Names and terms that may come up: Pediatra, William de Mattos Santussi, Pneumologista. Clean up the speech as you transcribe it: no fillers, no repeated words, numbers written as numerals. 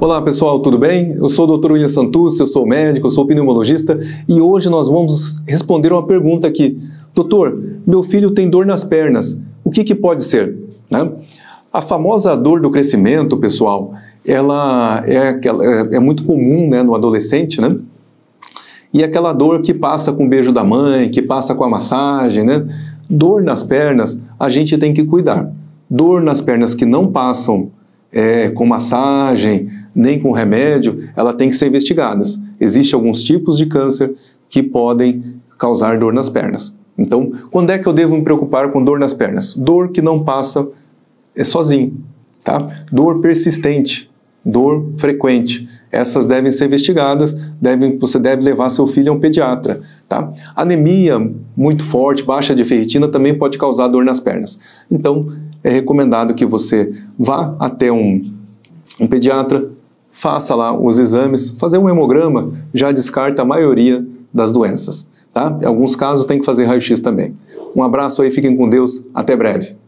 Olá pessoal, tudo bem? Eu sou o Dr. William Santussi, eu sou médico, eu sou pneumologista e hoje nós vamos responder uma pergunta aqui. Doutor, meu filho tem dor nas pernas, o que pode ser? Né? A famosa dor do crescimento, pessoal, ela é muito comum, né, no adolescente, né? E aquela dor que passa com o beijo da mãe, que passa com a massagem, né? Dor nas pernas, a gente tem que cuidar. Dor nas pernas que não passam com massagem, nem com remédio, ela tem que ser investigada. Existem alguns tipos de câncer que podem causar dor nas pernas. Então, quando é que eu devo me preocupar com dor nas pernas? Dor que não passa sozinho, tá? Dor persistente, dor frequente. Essas devem ser investigadas, você deve levar seu filho a um pediatra, tá? Anemia muito forte, baixa de ferritina, também pode causar dor nas pernas. Então, é recomendado que você vá até um pediatra, faça lá os exames, fazer um hemograma, já descarta a maioria das doenças, tá? Em alguns casos tem que fazer raio-x também. Um abraço aí, fiquem com Deus, até breve.